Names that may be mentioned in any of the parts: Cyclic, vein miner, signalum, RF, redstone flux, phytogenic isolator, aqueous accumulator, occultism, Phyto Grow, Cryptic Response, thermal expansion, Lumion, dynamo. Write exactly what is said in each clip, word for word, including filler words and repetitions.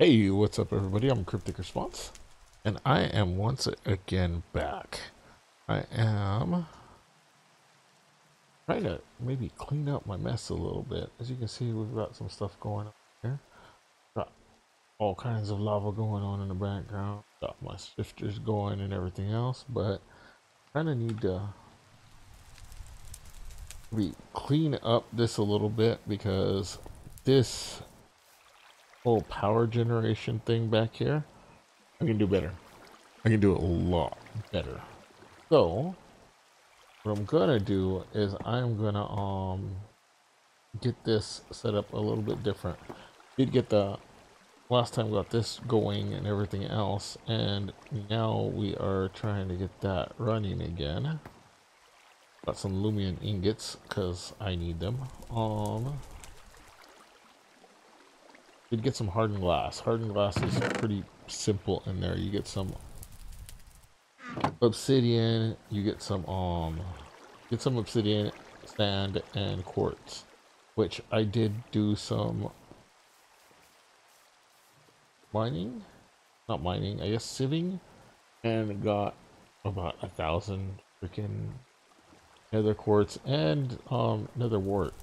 Hey, what's up everybody? I'm Cryptic Response, and I am once again back. I am trying to maybe clean up my mess a little bit. As you can see, we've got some stuff going on here. Got all kinds of lava going on in the background. Got my shifters going and everything else, but kind of need to we clean up this a little bit, because this whole power generation thing back here, I can do better. I can do it a lot better. So what I'm gonna do is I'm gonna um get this set up a little bit different. Did get the last time got this going and everything else, and now we are trying to get that running again. Got some Lumion ingots because I need them. Um You'd get some hardened glass. Hardened glass is pretty simple in there. You get some obsidian, you get some um get some obsidian, sand, and quartz, which I did do some mining. Not mining, I guess sieving, and got about a thousand freaking nether quartz and um nether wart.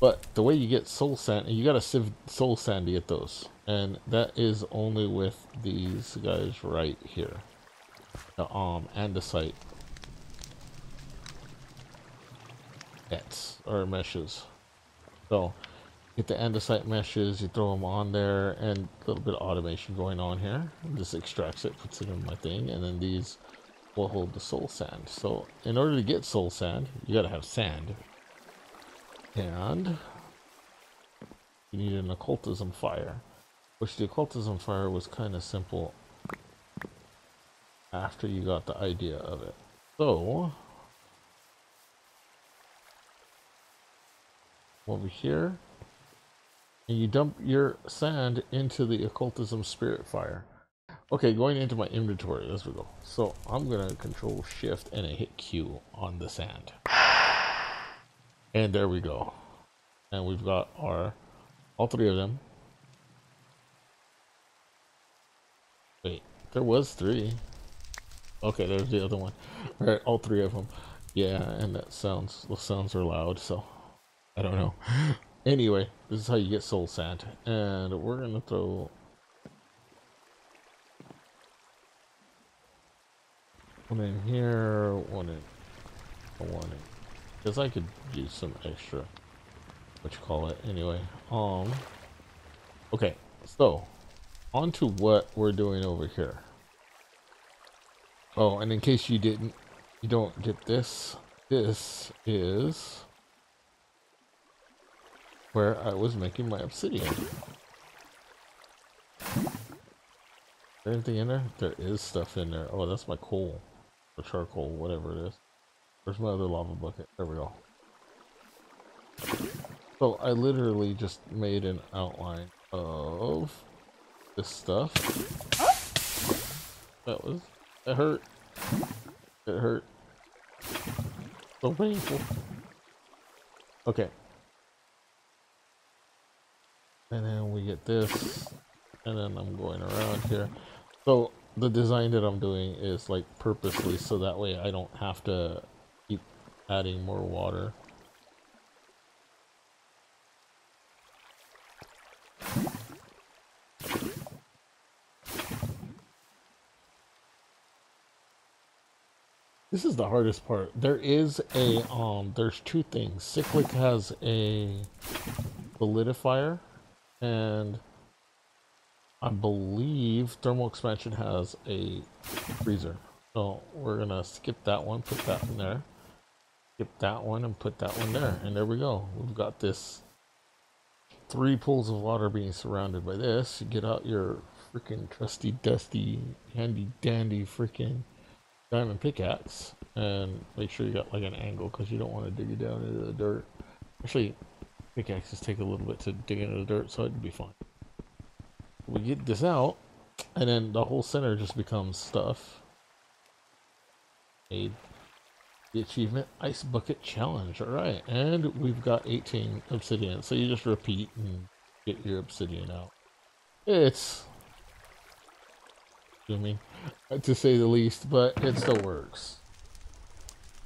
But the way you get soul sand, you gotta sieve soul sand to get those. And that is only with these guys right here. The um andesite nets or meshes. So get the andesite meshes, you throw them on there, and a little bit of automation going on here. This extracts it, puts it in my thing, and then these will hold the soul sand. So in order to get soul sand, you gotta have sand. And you need an occultism fire, which the occultism fire was kind of simple after you got the idea of it. So over here, and you dump your sand into the occultism spirit fire. Okay, going into my inventory, let's go. So I'm gonna control shift and I hit Q on the sand. And there we go. And we've got our, all three of them. Wait, there was three. Okay, there's the other one. All right, all three of them. Yeah, and that sounds, those sounds are loud, so I don't know. Anyway, this is how you get soul sand. And we're gonna throw, one in here, one in, one in. Because I could use some extra, what you call it, anyway. Um, okay, so on to what we're doing over here. Oh, and in case you didn't, you don't get this, this is where I was making my obsidian. Is there anything in there? There is stuff in there. Oh, that's my coal, or charcoal, whatever it is. Where's my other lava bucket? There we go. So I literally just made an outline of this stuff. That was... That hurt. It hurt. So painful. Okay. And then we get this. And then I'm going around here. So the design that I'm doing is like purposely so that way I don't have to adding more water. This is the hardest part. There is a um there's two things. Cyclic has a solidifier, and I believe thermal expansion has a freezer. So we're gonna skip that one, put that in there. Skip that one and put that one there, and there we go. We've got this three pools of water being surrounded by this. You get out your freaking trusty, dusty, handy dandy freaking diamond pickaxe, and make sure you got like an angle because you don't want to dig it down into the dirt. Actually, pickaxes take a little bit to dig into the dirt, so it'd be fine. We get this out, and then the whole center just becomes stuff. A The achievement ice bucket challenge. All right, and we've got eighteen obsidian. So you just repeat and get your obsidian out. It's me, to say the least, but it still works.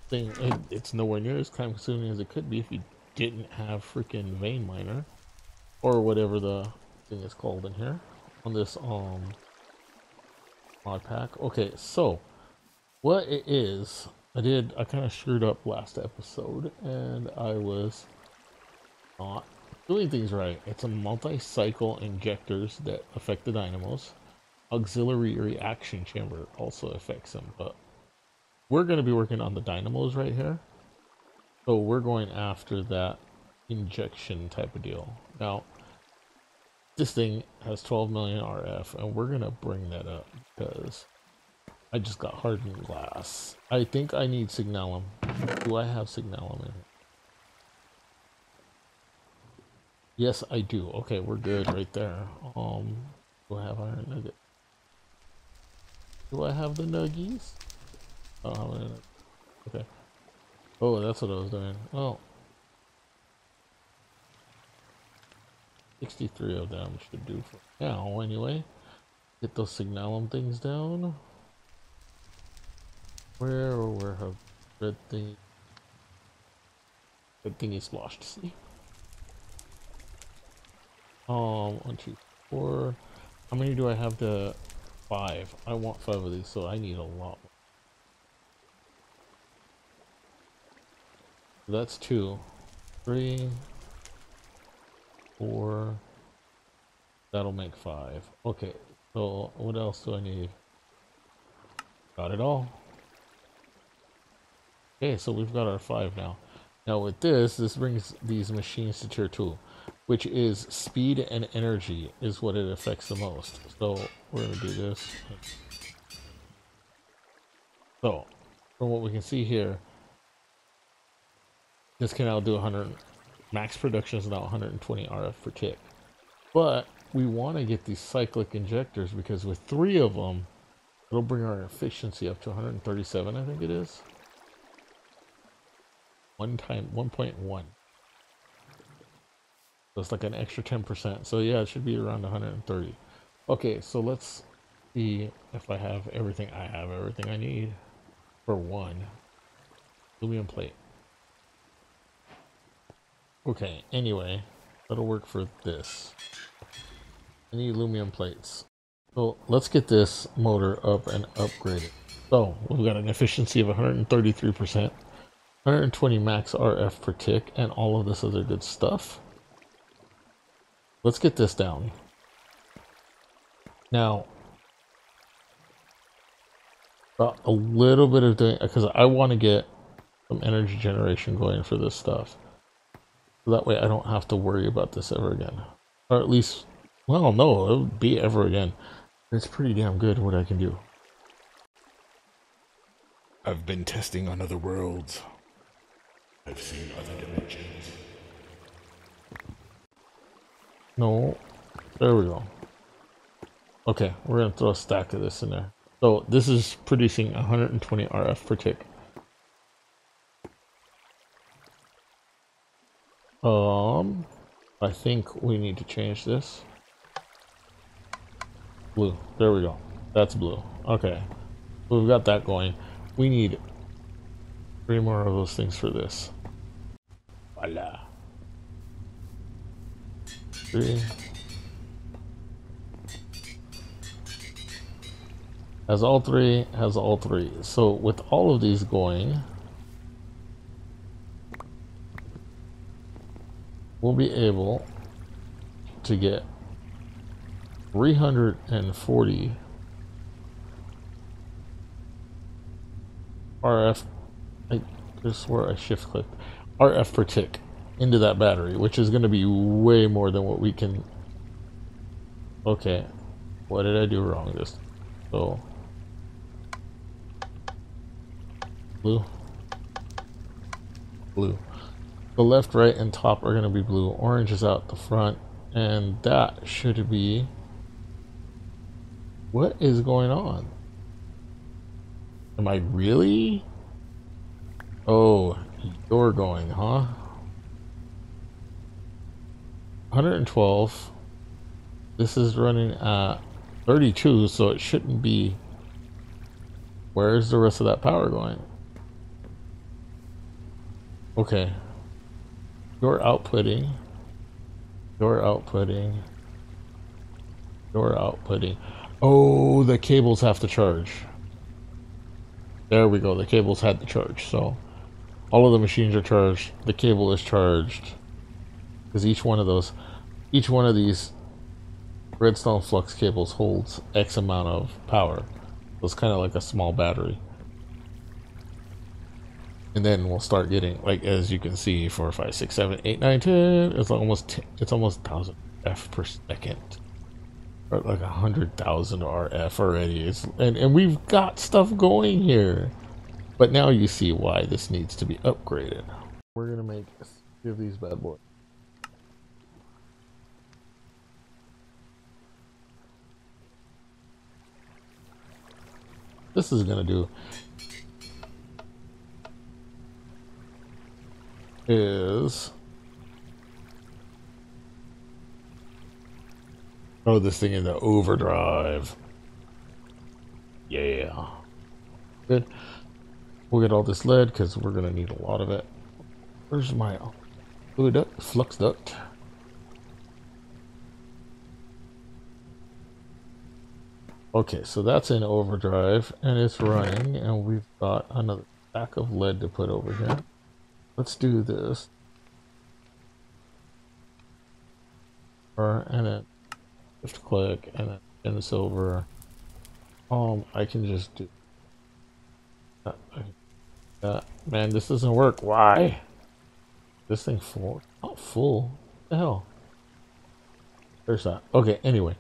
Thing, it, it's nowhere near as time consuming as it could be if you didn't have freaking vein miner or whatever the thing is called in here on this um mod pack. Okay, so what it is, I did I kind of screwed up last episode and I was not doing things right. It's a multi-cycle injectors that affect the dynamos. Auxiliary reaction chamber also affects them, but we're going to be working on the dynamos right here, so we're going after that injection type of deal. Now this thing has twelve million R F and we're gonna bring that up because I just got hardened glass. I think I need signalum. Do I have signalum in it? Yes, I do. Okay, we're good right there. Um do I have iron nugget? Do I have the nuggies? I don't have it. Okay. Oh, that's what I was doing. Oh. sixty-three of them should do for now anyway. Get those signalum things down. Where or where have red thing red thingy sloshed, see? Um one, two, four. How many do I have to five? I want five of these, so I need a lot. That's two. Three. Four. That'll make five. Okay, so what else do I need? Got it all. Okay, so we've got our five now. Now with this, this brings these machines to tier two, which is speed and energy is what it affects the most. So we're gonna do this. So from what we can see here, this can now do one hundred. Max production is now one hundred twenty R F per tick, but we want to get these cyclic injectors because with three of them, it'll bring our efficiency up to one hundred thirty-seven. I think it is. One time, one point one. So it's like an extra ten percent. So yeah, it should be around one hundred thirty. Okay, so let's see if I have everything. I have everything I need for one Lumion plate. Okay, anyway, that'll work for this. I need Lumion plates. So let's get this motor up and upgrade it. So we've got an efficiency of one hundred thirty-three percent, one hundred twenty max R F per tick, and all of this other good stuff. Let's get this down. Now, got a little bit of doing, because I want to get some energy generation going for this stuff. That way I don't have to worry about this ever again. Or at least, well, no, it would be ever again. It's pretty damn good what I can do. I've been testing on other worlds. I've seen other dimensions. No. There we go. Okay, we're going to throw a stack of this in there. So this is producing one hundred twenty R F per tick. Um, I think we need to change this. Blue. There we go. That's blue. Okay. We've got that going. We need three more of those things for this. Voila. Three. Has all three. Has all three. So with all of these going, we'll be able to get three hundred forty R F. I just swore I shift clicked R F per tick into that battery, which is going to be way more than what we can. Okay, what did I do wrong? Just so blue, blue. The left, right, and top are going to be blue. Orange is out the front, and that should be... What is going on? Am I really? Oh, you're going, huh? one hundred twelve. This is running at thirty-two, so it shouldn't be. Where's the rest of that power going? Okay. You're outputting. You're outputting. You're outputting. Oh, the cables have to charge. There we go. The cables had to charge. So all of the machines are charged. The cable is charged. Because each one of those, each one of these redstone flux cables holds X amount of power. So it's kind of like a small battery. And then we'll start getting, like, as you can see, four, five, six, seven, eight, nine, ten. It's almost ten, it's almost one thousand F per second. Or like one hundred thousand R F already. It's, and, and we've got stuff going here. But now you see why this needs to be upgraded. We're going to make, give these bad boys. This is going to do... is oh this thing in the overdrive. Yeah, good. We'll get all this lead because we're gonna need a lot of it. Where's my fluid duct, flux duct? Okay, so that's in overdrive and it's running, and we've got another stack of lead to put over here. Let's do this. And then shift click and then send this over. Um, I can just do that. that. Man, this doesn't work. Why? This thing full? Not full. What the hell? There's that. Okay, anyway.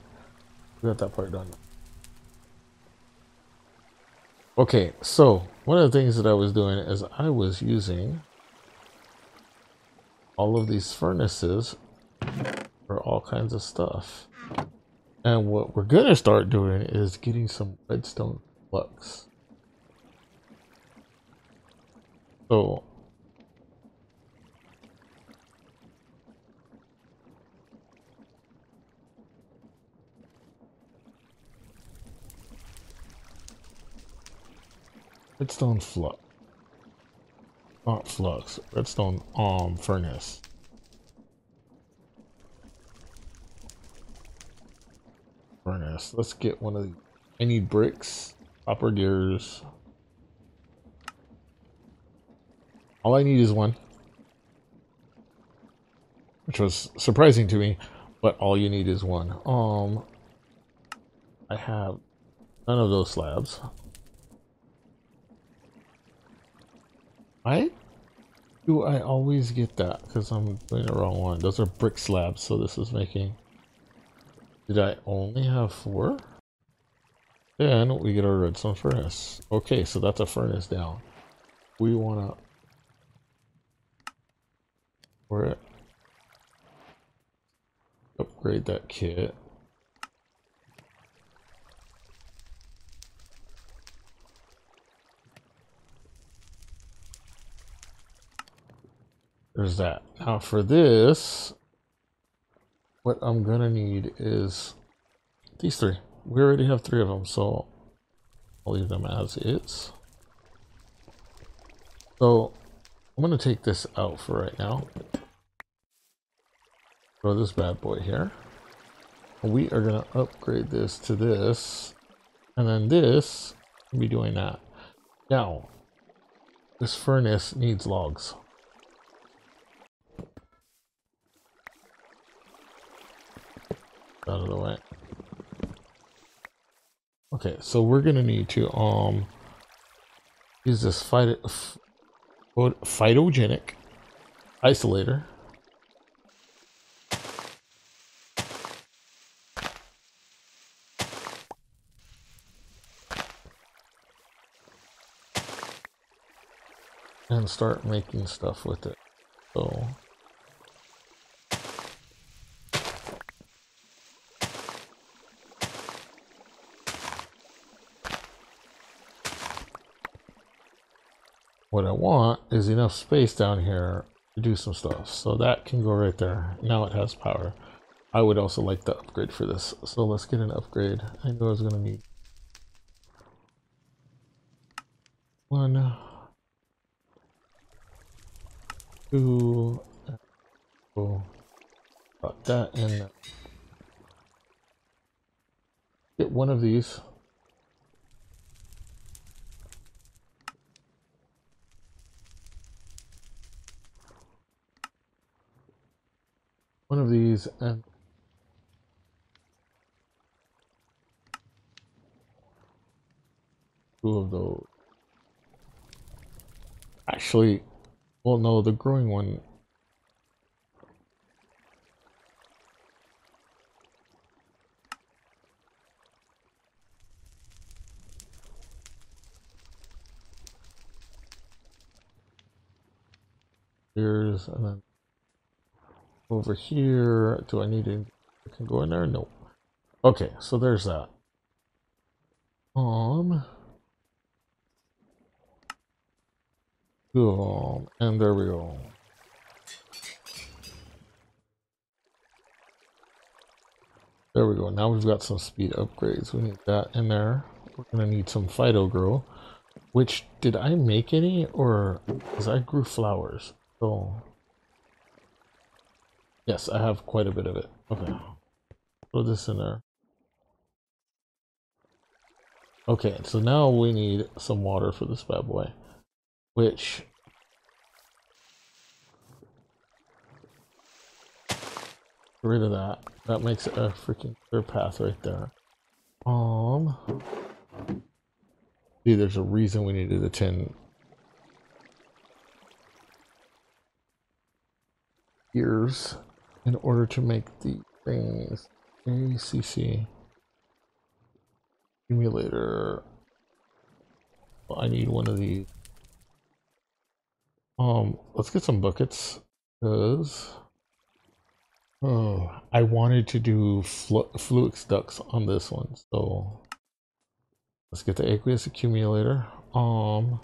We got that part done. Okay, so one of the things that I was doing is I was using all of these furnaces for all kinds of stuff. And what we're gonna start doing is getting some redstone flux. So redstone flux. Not flux, redstone um furnace. Furnace. Let's get one of these. I need bricks, copper gears. All I need is one. Which was surprising to me, but all you need is one. Um I have none of those slabs. Why do I always get that? Because I'm doing the wrong one. Those are brick slabs, so this is making... Did I only have four? Then we get our redstone furnace. Okay, so that's a furnace down. We wanna... We're at... upgrade that kit. There's that. Now for this, what I'm gonna need is these three. We already have three of them, so I'll leave them as is. So I'm gonna take this out for right now. Throw this bad boy here. We are gonna upgrade this to this, and then this will be doing that. Now, this furnace needs logs. Out of the way. Okay, so we're gonna need to um use this phyto phytogenic isolator. And start making stuff with it. So what I want is enough space down here to do some stuff. So that can go right there. Now it has power. I would also like the upgrade for this, so let's get an upgrade. I know I was gonna need one, two, oh, about that, and that. Get one of these. One of these and two of those. Actually, well, no, the growing one. Here's and then. Over here, do I need it? I can go in there? No. Okay, so there's that. Um. Cool. And there we go. There we go. Now we've got some speed upgrades. We need that in there. We're going to need some Phyto Grow. Which, did I make any? Or, because I grew flowers. So. Yes, I have quite a bit of it. Okay. Throw this in there. Okay, so now we need some water for this bad boy. Which... Get rid of that. That makes a freaking clear path right there. Um... See, there's a reason we needed the tin. Gears. In order to make the things, A C C accumulator. Well, I need one of these. Um, let's get some buckets. Cause oh, I wanted to do flu flux ducts on this one, so let's get the aqueous accumulator. Um.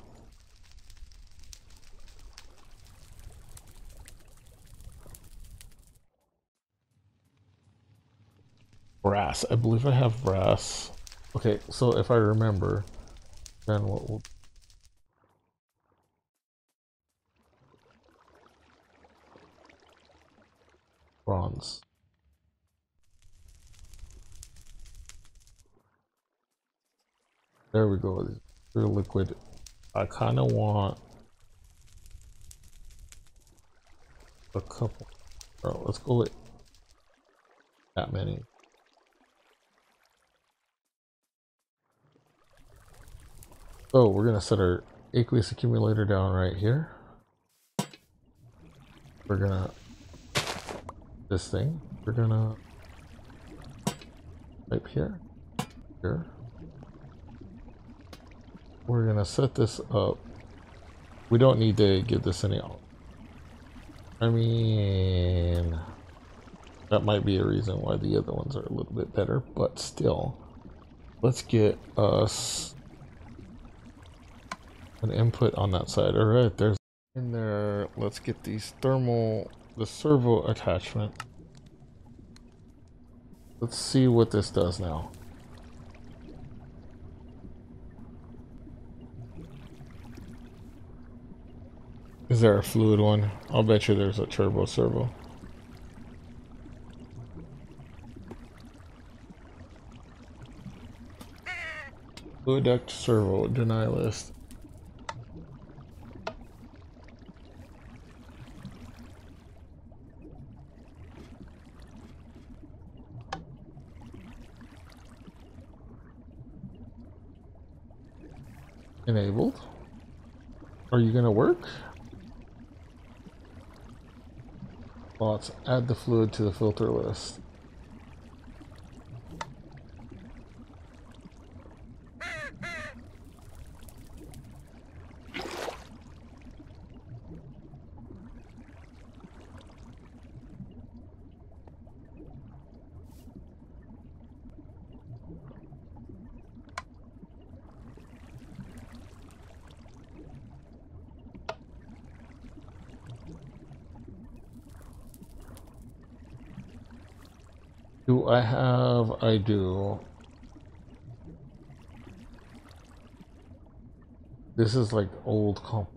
Brass. I believe I have brass. Okay, so if I remember, then what will... Bronze. There we go. Pure liquid. I kind of want a couple. Bro, let's go with that many. So we're gonna set our aqueous accumulator down right here. We're gonna this thing. We're gonna type here, here. We're gonna set this up. We don't need to give this any. I mean, that might be a reason why the other ones are a little bit better, but still, let's get us. An input on that side. All right, there's in there. Let's get these thermal, the servo attachment. Let's see what this does now. Is there a fluid one? I'll bet you there's a turbo servo. Fluid duct servo deny list. Enabled. Are you gonna work? Let's add the fluid to the filter list. Do I have? I do. This is like old comp.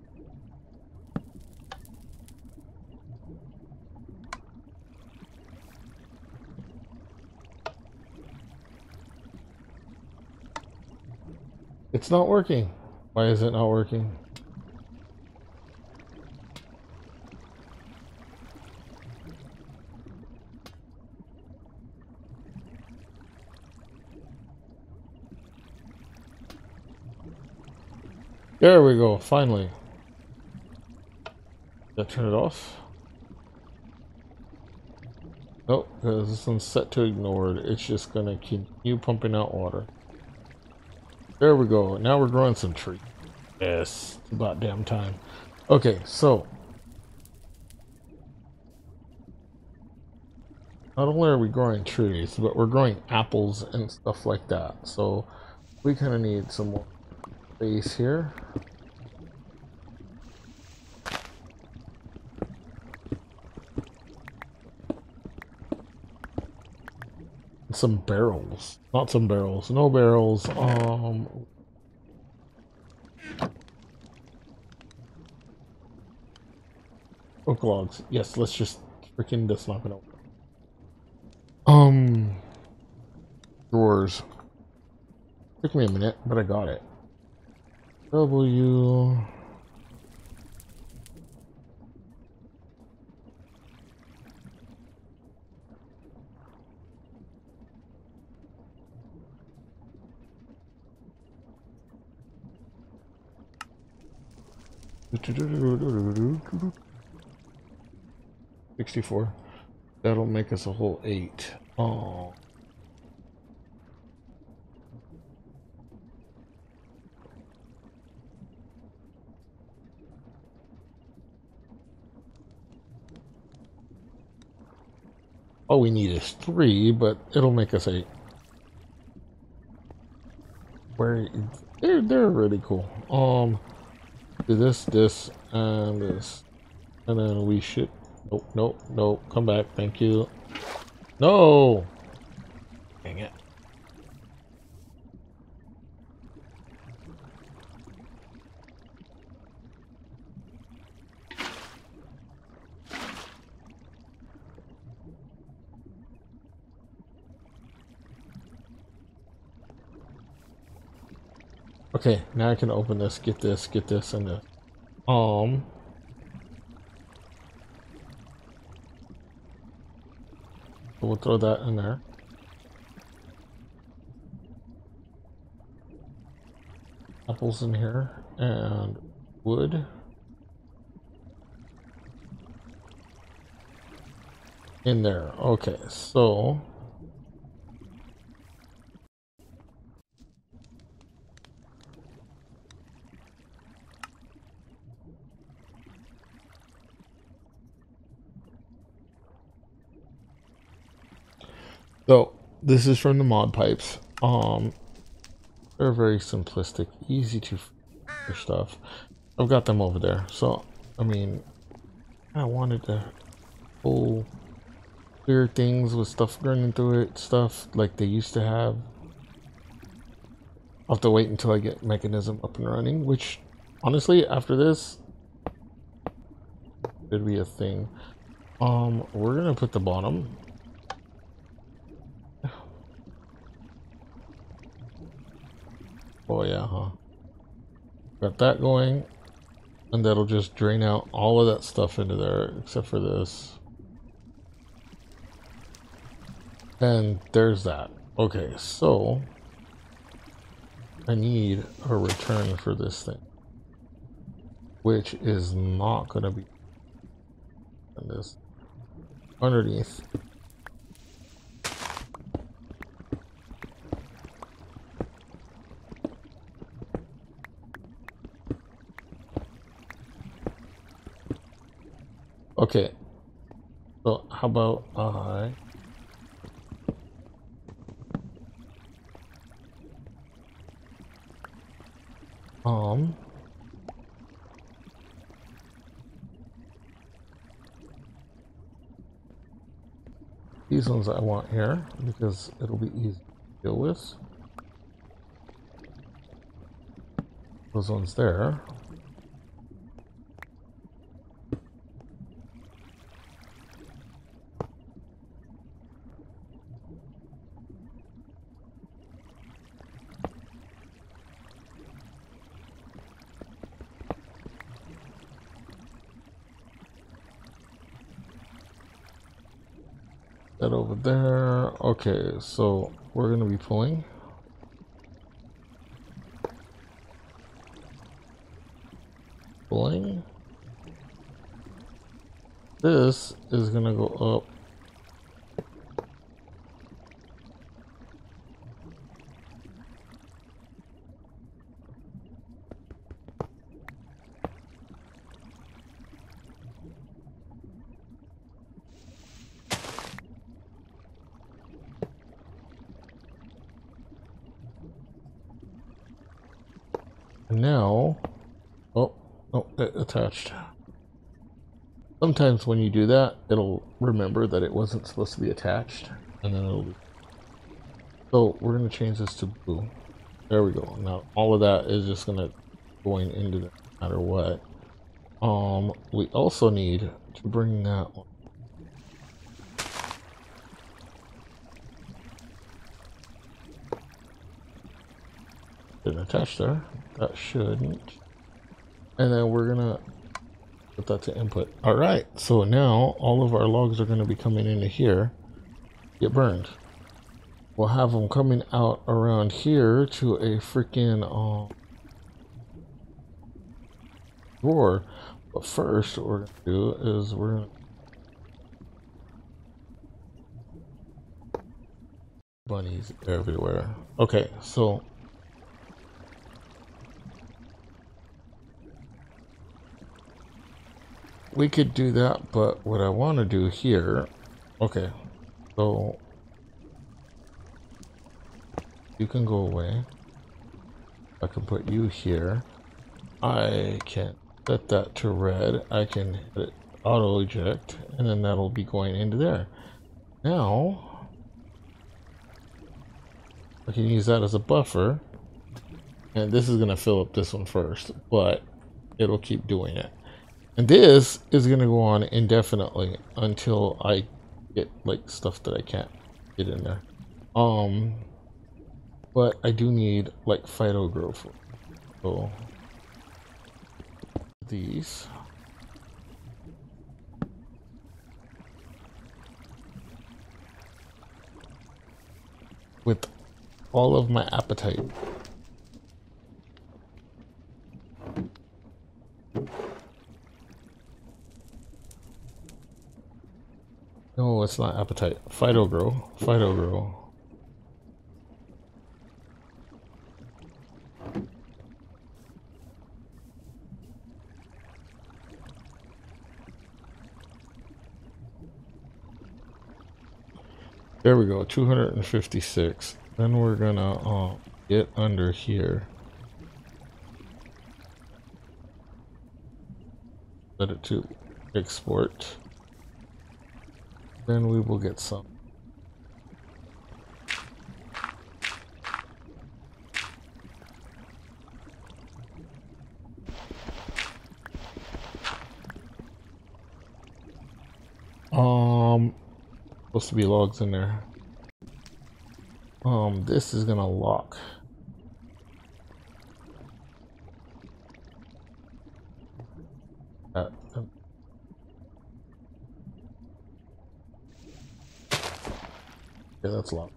It's not working. Why is it not working? There we go, finally. Did I turn it off? Nope, because this one's set to ignored. It's just gonna continue pumping out water. There we go. Now we're growing some trees. Yes, it's about damn time. Okay, so not only are we growing trees, but we're growing apples and stuff like that. So we kind of need some more space here. Some barrels, not some barrels, no barrels. Um, oak logs. Yes, let's just freaking that's not gonna work. Um, drawers. Took me a minute, but I got it. W. sixty-four. That'll make us a whole eight. Oh. All we need is three, but it'll make us eight. Where they're they're really cool. Um. Do this, this, and this, and then we should. Nope, nope, nope. Come back, thank you. No. Dang it. Okay, now I can open this, get this, get this, and this. Um. So we'll throw that in there. Apples in here, and wood. In there, okay, so. So this is from the mod pipes. Um, they're very simplistic, easy to f stuff. I've got them over there. So I mean, I wanted to pull clear things with stuff running through it, stuff like they used to have. I'll have to wait until I get mechanism up and running. Which honestly, after this, could be a thing. Um, we're gonna put the bottom. Oh yeah, huh? Got that going, and that'll just drain out all of that stuff into there, except for this. And there's that. Okay, so I need a return for this thing, which is not gonna be in this underneath. Okay, so how about I um these reasons I want here, because it'll be easy to deal with. Those ones there. That over there. Okay, so we're going to be pulling. Pulling. This is going to go up. Now, oh, oh, it attached. Sometimes when you do that, it'll remember that it wasn't supposed to be attached, and then it'll be. So we're going to change this to blue. There we go. Now all of that is just going to going into that no matter what. Um, we also need to bring that one. Didn't attach there. That shouldn't. And then we're gonna put that to input. All right, so now all of our logs are gonna be coming into here, get burned. We'll have them coming out around here to a freaking um, drawer. But first, what we're gonna do is we're gonna bunnies everywhere. Okay, so. We could do that, but what I want to do here, okay, so you can go away. I can put you here. I can set that to red. I can hit it auto eject, and then that'll be going into there. Now, I can use that as a buffer, and this is going to fill up this one first, but it'll keep doing it. And this is going to go on indefinitely until I get, like, stuff that I can't get in there. Um, but I do need, like, Phyto Grow. So, these. With all of my appetite. No, it's not appetite. Phyto Grow. Phyto Grow. There we go. two hundred fifty-six. Then we're gonna uh, get under here. Set it to export. Then we will get some. Um, supposed to be logs in there. Um, this is gonna lock. That. Yeah, that's locked.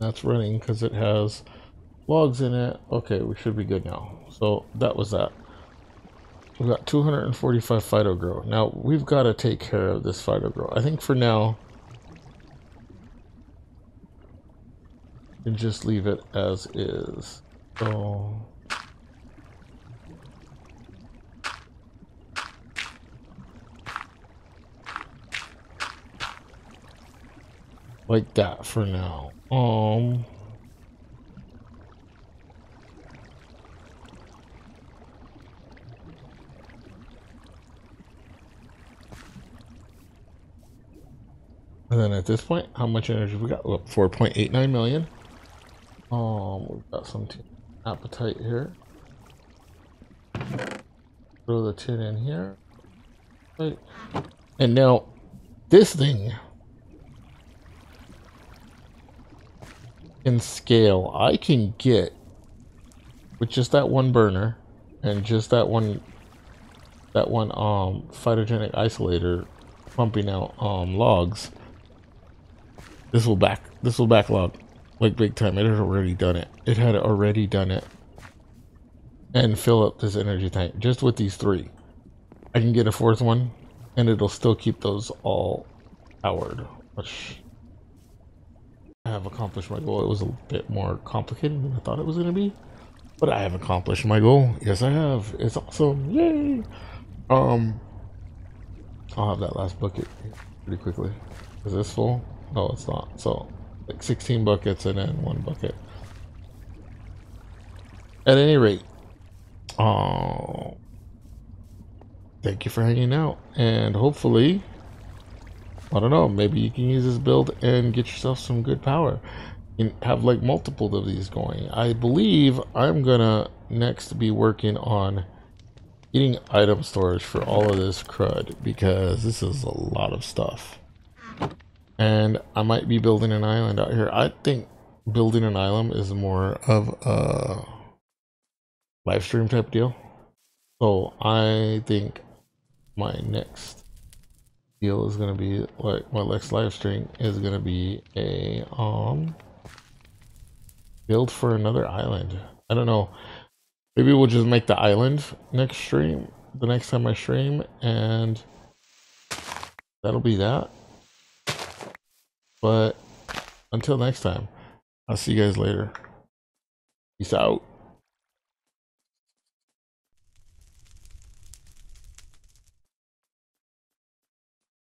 That's running because it has logs in it. Okay, we should be good now. So that was that. We've got two hundred forty-five Phyto Grow. Now we've got to take care of this Phyto Grow. I think for now. And just leave it as is. So like that for now. Um. And then at this point, how much energy we got? Look, four point eight nine million. Um, we've got some appetite here. Throw the tin in here. Right. And now, this thing can scale. I can get, with just that one burner, and just that one, that one um, phytogenic isolator pumping out um, logs. This will back. This will backlog, like big time. It had already done it. It had already done it. And fill up this energy tank just with these three. I can get a fourth one, and it'll still keep those all powered. Which I have accomplished my goal. It was a bit more complicated than I thought it was going to be, but I have accomplished my goal. Yes, I have. It's awesome. Yay! Um, I'll have that last bucket pretty quickly. Is this full? No, it's not. So, like sixteen buckets and then one bucket. At any rate, oh, thank you for hanging out. And hopefully, I don't know, maybe you can use this build and get yourself some good power. And have like multiple of these going. I believe I'm gonna next be working on getting item storage for all of this crud, because this is a lot of stuff. And I might be building an island out here. I think building an island is more of a live stream type deal. So I think my next deal is gonna be like my next live stream is gonna be a um build for another island. I don't know. Maybe we'll just make the island next stream, the next time I stream, and that'll be that. But until next time, I'll see you guys later. Peace out.